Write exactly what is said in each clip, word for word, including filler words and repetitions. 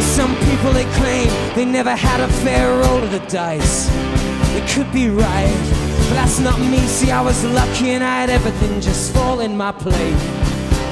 Well, some people, they claim they never had a fair roll of the dice. They could be right, but that's not me. See, I was lucky and I had everything just fall in my plate.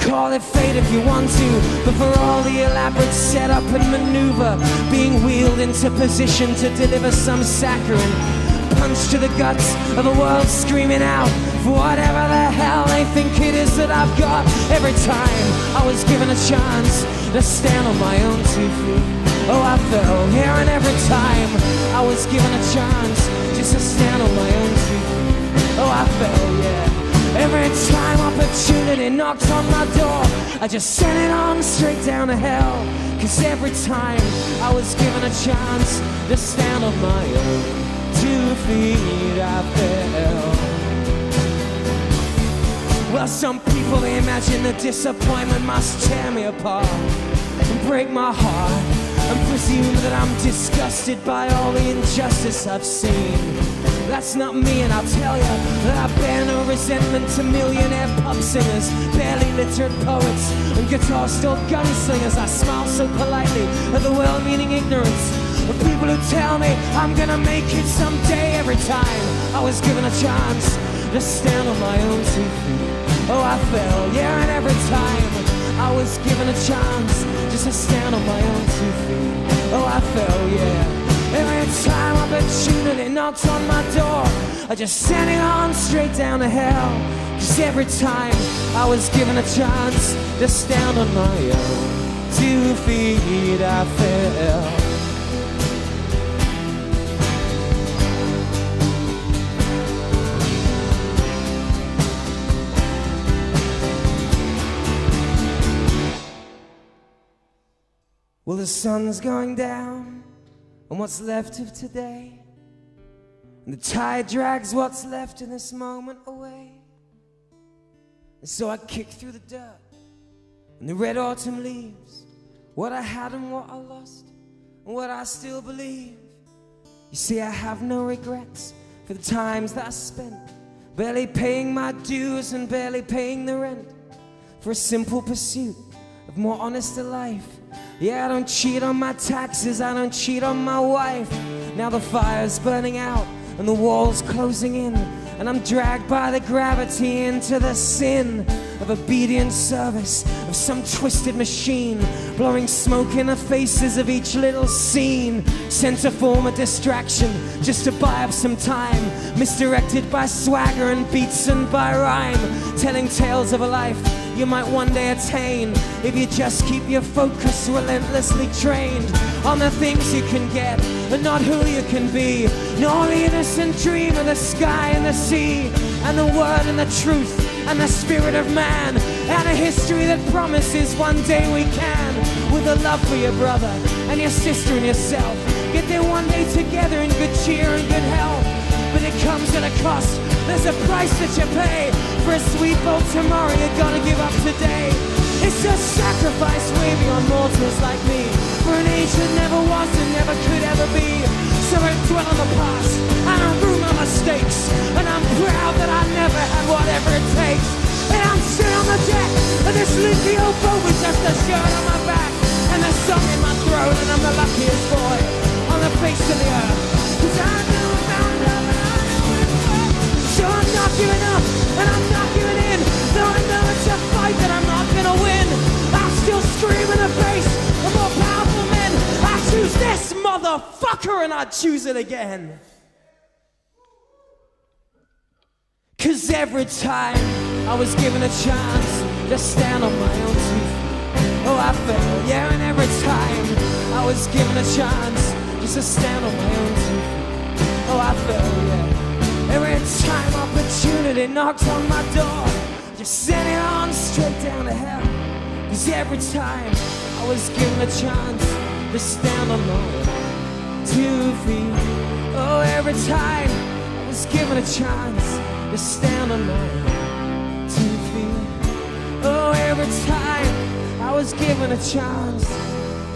Call it fate if you want to, but for all the elaborate setup and maneuver, being wheeled into position to deliver some saccharine punch to the guts of the world, screaming out for whatever the hell they think it is that I've got. Every time I was given a chance to stand on my own two feet, oh, I fell here. And every time I was given a chance just to stand on my own two feet, oh, I fell, yeah. Every time opportunity knocked on my door, I just sent it on straight down to hell. Cause every time I was given a chance to stand on my own two feet, I fell. Well, some people, they imagine the disappointment must tear me apart and break my heart, and presume that I'm disgusted by all the injustice I've seen. That's not me, and I'll tell you that I bear no resentment to millionaire pop singers, barely literate poets, and guitar-stilled gunslingers. I smile so politely at the well-meaning ignorance of people who tell me I'm gonna make it someday. Every time I was given a chance to stand on my own two feet, oh, I fell, yeah. And every time I was given a chance just to stand on my own two feet, oh, I fell, yeah. Every time opportunity knocks on my door, I just sent it on straight down to hell. Cause every time I was given a chance to stand on my own two feet, I fell. Well, the sun's going down and what's left of today, and the tide drags what's left in this moment away. And so I kick through the dirt and the red autumn leaves, what I had and what I lost and what I still believe. You see, I have no regrets for the times that I spent barely paying my dues and barely paying the rent for a simple pursuit of more honest life. Yeah, I don't cheat on my taxes, I don't cheat on my wife. Now the fire's burning out and the wall's closing in, and I'm dragged by the gravity into the sin of obedient service of some twisted machine, blowing smoke in the faces of each little scene, sent to form a distraction just to buy up some time, misdirected by swagger and beats and by rhyme, telling tales of a life you might one day attain if you just keep your focus relentlessly trained on the things you can get but not who you can be, nor the innocent dream of the sky and the sea and the word and the truth and the spirit of man and a history that promises one day we can, with a love for your brother and your sister and yourself, get there one day together in good cheer and good health. But it comes at a cost. There's a price that you pay for a sweet old tomorrow you gotta give up today. It's a sacrifice waving on mortals like me for an age that never was and never could ever be. So I dwell on the past and I rue my mistakes, and I'm proud that I never had whatever it takes. And I'm still on the deck of this lithium boat with just a shirt on my back and a song in my throat, and I'm the luckiest boy on the face of the earth. Cause I know about love. So I'm not giving up, and I'm not giving in. Though I know it's a fight that I'm not gonna win, I'll still scream in the face of more powerful men. I choose this motherfucker, and I choose it again. Cause every time I was given a chance to stand on my own two feet, oh, I fell, yeah. And every time I was given a chance just to stand on my own two feet, oh, I fell, yeah. Every time opportunity knocks on my door, just send it on straight down to hell. Cause every time I was given a chance to stand on my own two feet, oh, every time I was given a chance to stand on my own two feet, oh, every time I was given a chance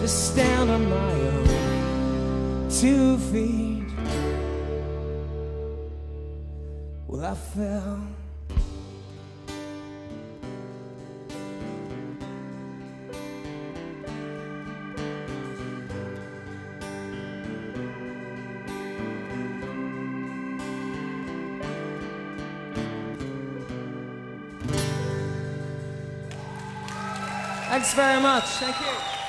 to stand on my own two feet, well, I fell. Thanks very much. Thank you.